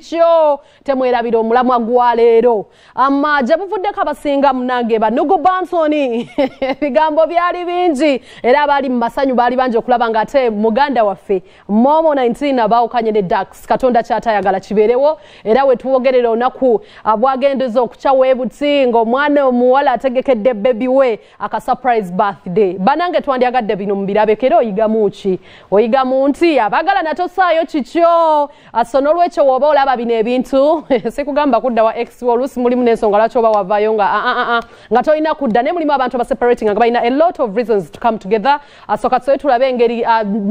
kikyo temwerabira omulamwa gwa leero amaje buvuddeko abasinga munange banugo Bansoni bigambo byali bingi era bali mmasanyu bali banje okulaba nga ate muganda waffe Momo19 abaawukanye ne Daxx Katonda kyatayagala kiberewo era we tuwogerera onaku abwagendezo okucaweebuti ng'omwana omuwala ategekedde baby we aka surprise birthday banange twandyagadde bino mbirabekero oyigamuki oyigamunti abagala nato saayo kikyo asonolwecho woba olaba bino ebintu sikugamba kudda wa ex wolusi mulimu n'ensonga lwaki oba wavayo nga nga tolina kudda ne mulimu abantu abaseparating nga balina a lot of reasons to come together asoka tusobe tulabe engeri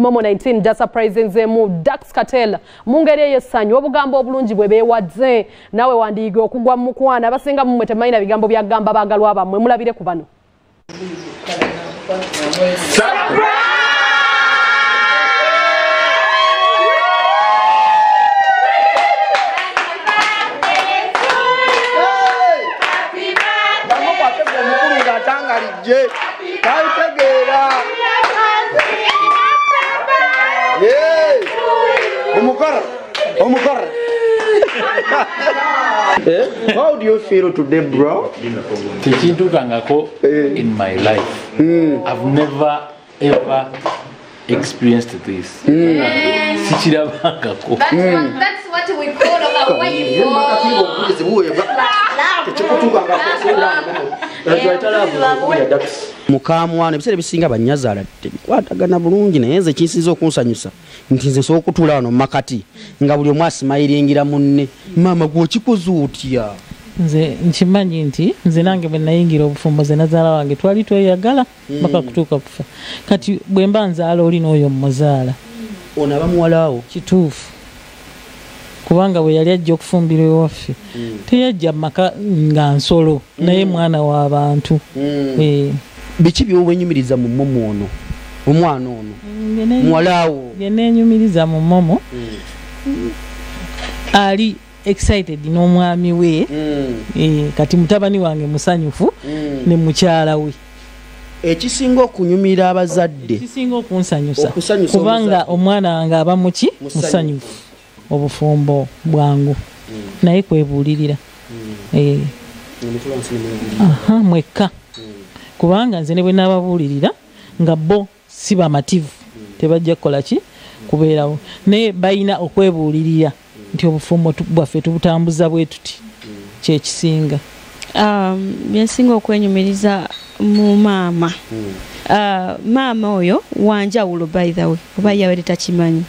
Momo19 da surprising zemu Daxx Kartel mungeri ey'essanyu obugambo obulungi bwe beewadze nawe wandiyiga okugwa mu kwana abasinga mumwe temalina bigambo bya gamba baagalwa bammwe mulabire ku bano. How do you feel today, bro? In my life, I've never ever experienced this. That's what we call our wife. Mukamwana ebisere bisinga banyazaala tebikwatagana bulungi naye nze kinsiza okunsanyusa nti nze sobola okutula wano makati nga buli omu asimayiringira munne maama gw'okikoze otya nze nkimanyi nti nze nange bwe nayingira obufumbo ze nazaala wange twali tweyagala maka kutuuka kufa kati bwe mba nzaala oli n'oyo mmuzaala ono aba muwalaawo kituufu kubanga bwe yali ajja okufumbira ewaffe teyajja mu maka nga nsolo naye mwana w'abantu. Biki by'obwenyumiriza mu Momo ono omwana ono mwalawo yenenyumiriza mu Momo ali excited n'omwami we kati mutabani wange musanyufu ne mukyala we ekisinga okunyumira abazadde ekisinga okunsanyusa kubanga omwana wange aba muki musanyufu obufumbo bwangu naye kwebuulirira mwekka kubanga nze ne bwe nababuulirira nga bo si bamativu tebajja kukola ki kubeerawo naye balina okwebuulirira nti obufumbo bwaffe tubutambuza bwe tuti kyekisinga byensinga okwenyumiriza mu maama maama oyo wanjawulo by the way oba yawere takimanyi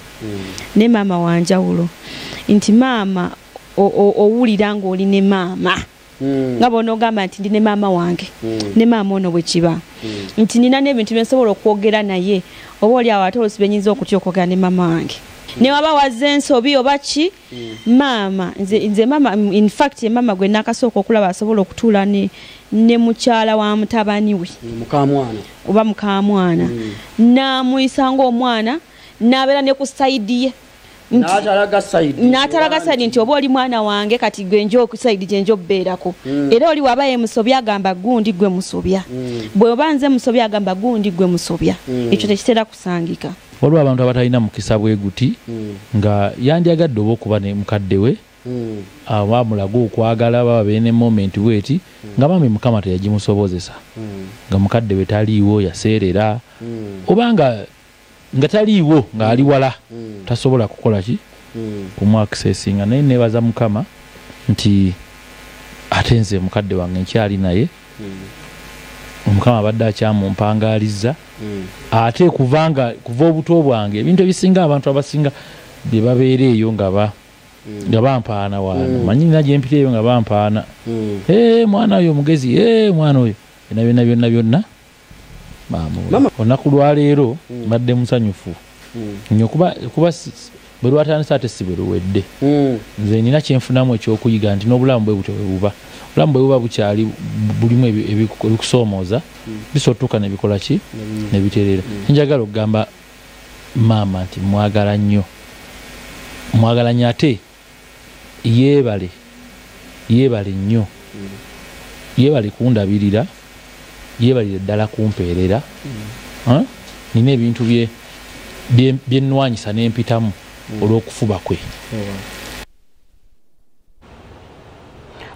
ne maama wanjawulo nti maama owulira ng'oli ne maama nga bonogamba nti ndi ne maama wange ne maama ono bwe kiba nti nina n'ebintu bye nsobola okwogera naye oba oli awo ate olusi bye nnyinza okutya okwogera ne maama wange ne waba wazze ensobi oba ki maama nze maama in fact ye maama gwe nakasooka okulaba asobola okutuula ne mukyala wa mutabani we oba mukamwana n'amuyisa ng'omwana n'abeera ne ku sayidi ye n'atalaga sayidi nti oba oli mwana wange kati sayidi gye nja okubeerako era oli waba ye musobya agamba gundi gwe musobya bwe oba nze musobya agamba gundi gwe musobya ekyo tekitera kusangika waliwo abantu abatalina mukisa bwe guti nga yandyagadde oba okuba ne mukadde we aba mulaga okwagala baba beene moment weeti nga maami mukama teyagimusobozesa nga mukadde we taliiwo yaseerera obanga nga taliiwo ng'ali wala tasobola kukola ki kumwakisesinga naye neebaza mukama nti ate nze mukadde wange nkyali naye omukama abadde akyamumpangaaliza ate kuva obuto bwange ebintu ebisinga abantu abasinga bye babeera eyo nga bampaana waana manyina gye mpita eyo nga bampaana mwana oyo omugezi mwana oyo byonna maama olunaku lwaleero mbadde musanyufu nnyo kuba bwe lwatandisa ate si bwe luwedde nze nina kyenfunamu ekyokuyiga nti n'obulamu bwe butyo buba obulamu bwe buba bukyali bulimu ebikusoomooza bisotuka ne bikola ki ne bitereera njagala okugamba maama nti mwagala nnyo mwagala nnyo ate yeebale nnyo yeebale kundabirira yebalire ddala kumpeerera nina ebintu bye nnwanyisa n'empitamu olw'okufuba kwe.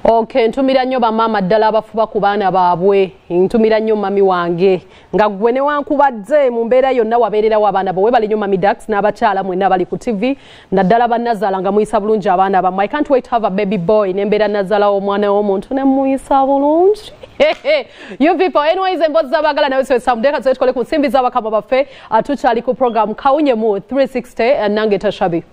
Okay, ntumira nnyo bamama ddala abafuba ku baana baabwe. Ntumira nnyo mami wange. Nga ggwe newankubadde mu mbeera yonna wabeererawo abaana bo. Webale nnyo mami Daxx n'abakyala mwenna abali ku TV. Naddala bannazaala nga muyisa bulungi abaana bamwe. I can't wait to have a baby boy. Nembeera nazaala omwana w'omuntu ne muyisa bulungi. You people, anyways, emboozi z'abaagala nawe so someday katuzekole ku nsimbi z'abakama baffe. Atukyali ku program Kawunyemu360 nange Tashabi.